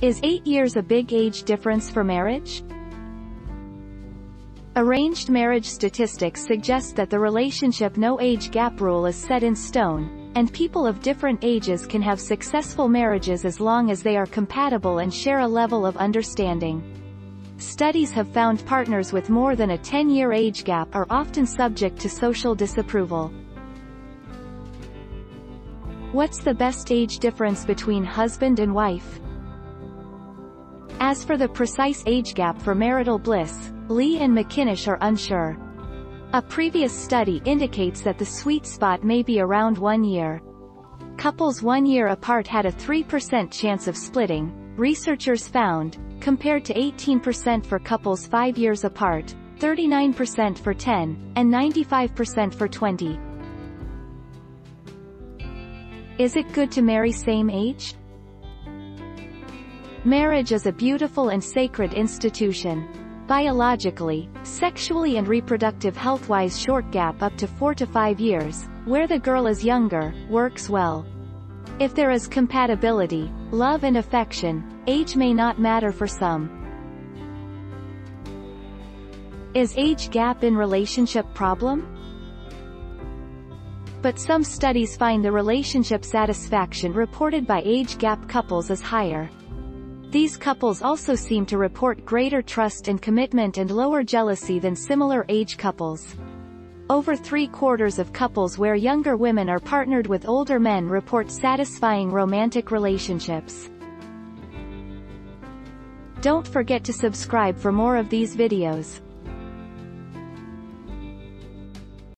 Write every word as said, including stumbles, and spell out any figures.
Is eight years a big age difference for marriage? Arranged marriage statistics suggest that the relationship no age gap rule is set in stone, and people of different ages can have successful marriages as long as they are compatible and share a level of understanding. Studies have found partners with more than a ten-year age gap are often subject to social disapproval. What's the best age difference between husband and wife? As for the precise age gap for marital bliss, Lee and McKinnish are unsure. A previous study indicates that the sweet spot may be around one year. Couples one year apart had a three percent chance of splitting, researchers found, compared to eighteen percent for couples five years apart, thirty-nine percent for ten, and ninety-five percent for twenty. Is it good to marry same age? Marriage is a beautiful and sacred institution. Biologically, sexually and reproductive health-wise, short gap up to four to five years, where the girl is younger, works well. If there is compatibility, love and affection, age may not matter for some. Is age gap in relationship problem? But some studies find the relationship satisfaction reported by age gap couples is higher. These couples also seem to report greater trust and commitment and lower jealousy than similar age couples. Over three-quarters of couples where younger women are partnered with older men report satisfying romantic relationships. Don't forget to subscribe for more of these videos.